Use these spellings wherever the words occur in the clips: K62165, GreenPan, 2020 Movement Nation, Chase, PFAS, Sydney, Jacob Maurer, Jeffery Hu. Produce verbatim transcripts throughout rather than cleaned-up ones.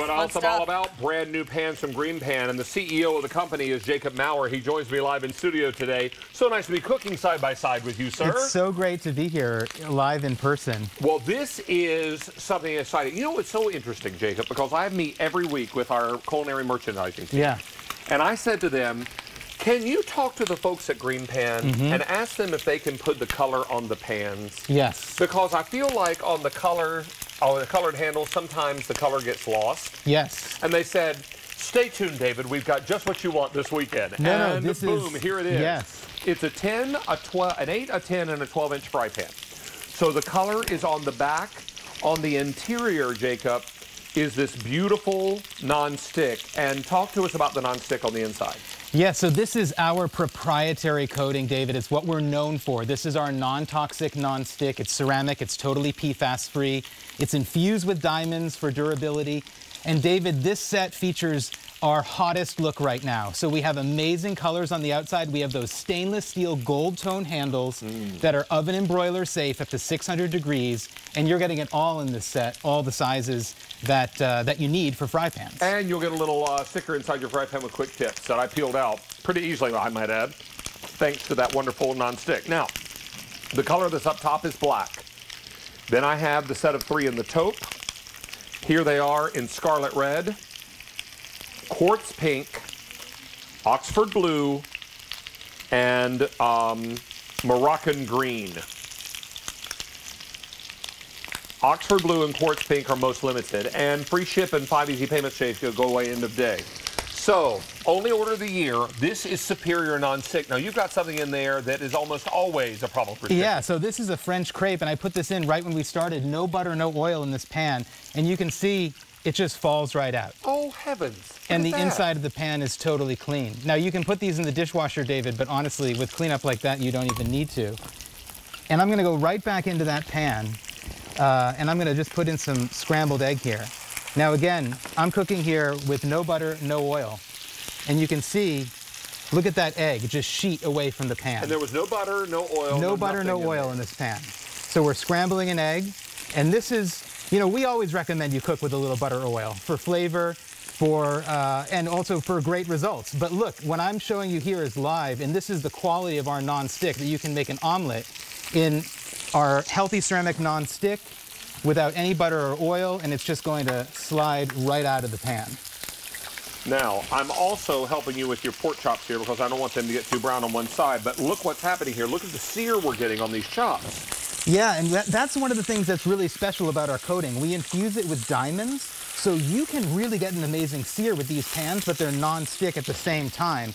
But Fun also stuff. All about brand new pans from GreenPan, and the C E O of the company is Jacob Maurer. He joins me live in studio today. So nice to be cooking side by side with you, sir. It's so great to be here live in person. Well, this is something exciting. You know what's so interesting, Jacob, because I meet every week with our culinary merchandising team. Yeah. And I said to them, can you talk to the folks at GreenPan mm-hmm. and ask them if they can put the color on the pans? Yes. Because I feel like on the color, on the colored handle, sometimes the color gets lost. Yes. And they said, stay tuned, David. We've got just what you want this weekend. No, and no, this boom, is, here it is. Yes. It's a ten, a twelve, an eight, a ten, and a twelve-inch fry pan. So the color is on the back. On the interior, Jacob, is this beautiful nonstick. And talk to us about the nonstick on the inside. Yeah, so this is our proprietary coating, David. It's what we're known for. This is our non-toxic non-stick. It's ceramic. It's totally P FAS free. It's infused with diamonds for durability. And David, this set features our hottest look right now. So we have amazing colors on the outside. We have those stainless steel gold tone handles mm. that are oven and broiler safe up to six hundred degrees. And you're getting it all in this set, all the sizes that uh, that you need for fry pans. And you'll get a little uh, sticker inside your fry pan with quick tips that I peeled out pretty easily, I might add, thanks to that wonderful nonstick. Now, the color that's up top is black. Then I have the set of three in the taupe. Here they are in scarlet red, quartz pink, Oxford blue, and um, Moroccan green. Oxford blue and quartz pink are most limited, and free ship and five easy payments, Chase, go away end of day. So, only order of the year. This is superior non-stick. Now, you've got something in there that is almost always a problem for you. Yeah, so this is a French crepe, and I put this in right when we started. No butter, no oil in this pan, and you can see it just falls right out. Oh, heavens. And the inside of the pan is totally clean. Now, you can put these in the dishwasher, David, but honestly, with cleanup like that, you don't even need to. And I'm going to go right back into that pan, uh, and I'm going to just put in some scrambled egg here. Now again, I'm cooking here with no butter, no oil. And you can see, look at that egg, just sheet away from the pan. And there was no butter, no oil. No, no butter, no oil in, in this pan. So we're scrambling an egg. And this is, you know, we always recommend you cook with a little butter or oil for flavor, for, uh, and also for great results. But look, what I'm showing you here is live, and this is the quality of our non-stick that you can make an omelet in our healthy ceramic non-stick without any butter or oil, and it's just going to slide right out of the pan. Now, I'm also helping you with your pork chops here because I don't want them to get too brown on one side, but look what's happening here. Look at the sear we're getting on these chops. Yeah, and that, that's one of the things that's really special about our coating. We infuse it with diamonds, so you can really get an amazing sear with these pans, but they're non-stick at the same time.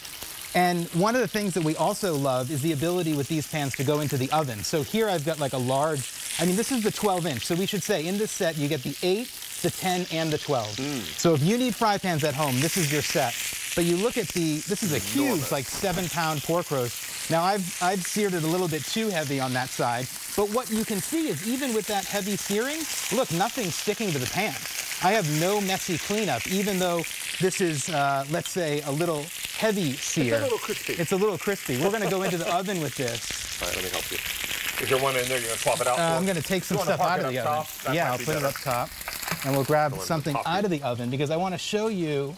And one of the things that we also love is the ability with these pans to go into the oven. So here I've got like a large, I mean, this is the twelve inch. So we should say in this set, you get the eight, the ten, and the twelve. Mm. So if you need fry pans at home, this is your set. But you look at the, this is a huge, like seven pound pork roast. Now I've, I've seared it a little bit too heavy on that side. But what you can see is even with that heavy searing, look, nothing's sticking to the pan. I have no messy cleanup, even though this is, uh, let's say, a little heavy sear. It's a little crispy. It's a little crispy. We're going to go into the oven with this. All right, let me help you. Is there one in there? You're going to swap it out? Uh, I'm going to take some stuff out of the oven. Yeah, I'll put it up top. And we'll grab something out of the oven because I want to show you,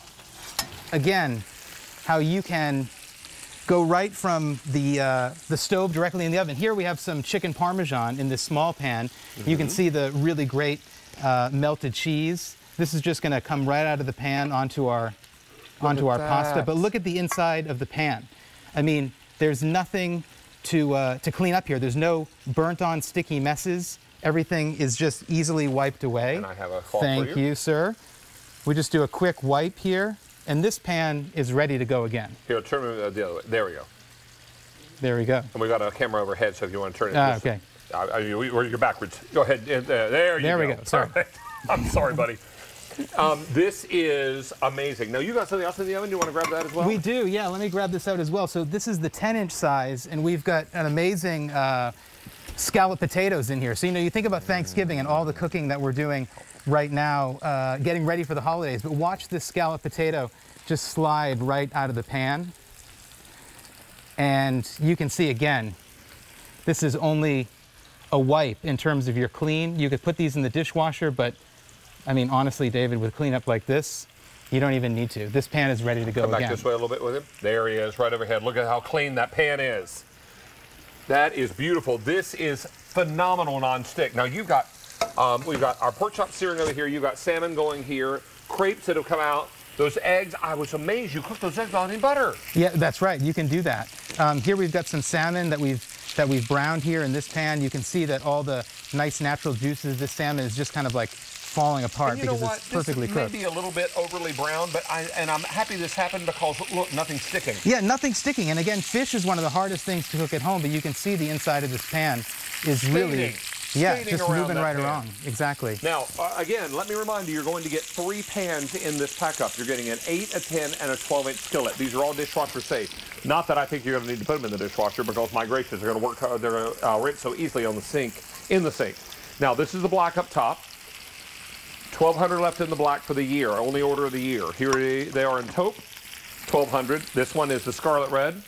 again, how you can go right from the, uh, the stove directly in the oven. Here we have some chicken parmesan in this small pan. Mm-hmm. You can see the really great uh, melted cheese. This is just going to come right out of the pan onto our onto our pasta. But look at the inside of the pan. I mean, there's nothing to uh, to clean up here. There's no burnt-on sticky messes. Everything is just easily wiped away. And I have a call for you. Thank you, sir. We just do a quick wipe here, and this pan is ready to go again. Here, turn it the other way. There we go. There we go. And we got a camera overhead, so if you want to turn it. Ah, uh, okay. Uh, you're backwards. Go ahead. Uh, there you there go. There we go. Sorry. I'm sorry, buddy. Um, this is amazing. Now, you got something else in the oven. Do you want to grab that as well? We do, yeah. Let me grab this out as well. So this is the ten inch size, and we've got an amazing uh, scalloped potatoes in here. So, you know, you think about Thanksgiving and all the cooking that we're doing right now, uh, getting ready for the holidays, but watch this scalloped potato just slide right out of the pan. And you can see, again, this is only a wipe in terms of your clean. You could put these in the dishwasher, but I mean, honestly, David, with cleanup like this, you don't even need to. This pan is ready to go again. Come back this way a little bit with him. There he is, right overhead. Look at how clean that pan is. That is beautiful. This is phenomenal nonstick. Now you've got, um, we've got our pork chop searing over here. You've got salmon going here. Crepes that have come out. Those eggs, I was amazed. You cooked those eggs on in butter. Yeah, that's right. You can do that. Um, here we've got some salmon that we've that we've browned here in this pan. You can see that all the nice natural juices of this salmon is just kind of like falling apart because it's perfectly cooked. Maybe a little bit overly brown, but I and I'm happy this happened because look, nothing's sticking. Yeah, nothing's sticking. And again, fish is one of the hardest things to cook at home, but you can see the inside of this pan is really, yeah, just moving right around. Exactly. Now, uh, again, let me remind you, you're going to get three pans in this pack-up. You're getting an eight, a ten, and a twelve-inch skillet. These are all dishwasher safe. Not that I think you're going to need to put them in the dishwasher because, my gracious, they're going to work. Uh, they're going to uh, rinse so easily on the sink, in the sink. Now, this is the black up top. twelve hundred left in the black for the year, only order of the year. Here they are in taupe, twelve hundred. This one is the scarlet red,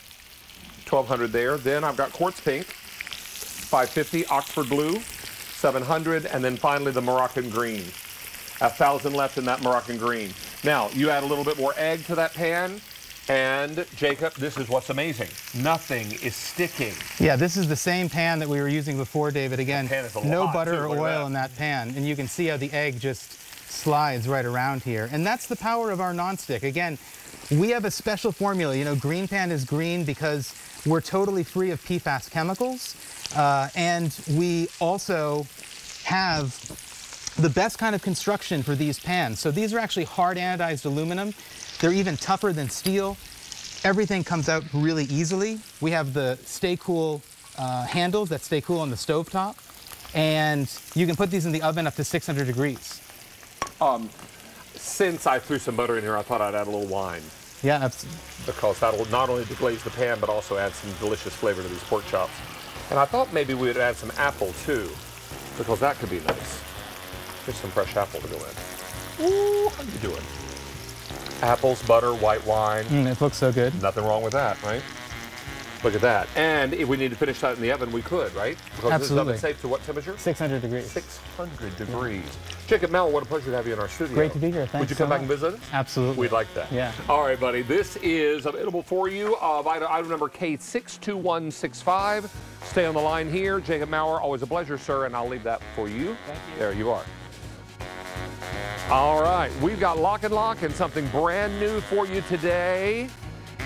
twelve hundred there. Then I've got quartz pink, five fifty, Oxford blue, seven hundred, and then finally the Moroccan green. one thousand left in that Moroccan green. Now, you add a little bit more egg to that pan, and Jacob, this is what's amazing. Nothing is sticking. Yeah, this is the same pan that we were using before, David. Again, no butter or oil in that pan. And you can see how the egg just slides right around here. And that's the power of our nonstick. Again, we have a special formula. You know, GreenPan is green because we're totally free of P FAS chemicals. Uh, and we also have the best kind of construction for these pans. So these are actually hard anodized aluminum. They're even tougher than steel. Everything comes out really easily. We have the stay cool uh, handles that stay cool on the stovetop. And you can put these in the oven up to six hundred degrees. Um, since I threw some butter in here, I thought I'd add a little wine. Yeah, absolutely. Because that'll not only deglaze the pan, but also add some delicious flavor to these pork chops. And I thought maybe we would add some apple too, because that could be nice. Here's some fresh apple to go in. Ooh, how you doing? Apples, butter, white wine. Mm, it looks so good. Nothing wrong with that, right? Look at that. And if we need to finish that in the oven, we could, right? Because absolutely. This is oven safe to what temperature? six hundred degrees. six hundred degrees. Yeah. Jacob Maurer, what a pleasure to have you in our studio. Great to be here. Thanks. Would you come so back much. and visit us? Absolutely. We'd like that. Yeah. All right, buddy. This is available for you. Uh, item, item number K six two one six five. Stay on the line here. Jacob Maurer, always a pleasure, sir. And I'll leave that for you. Thank you. There you are. All right, we've got Lock and Lock and something brand new for you today,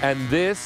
and this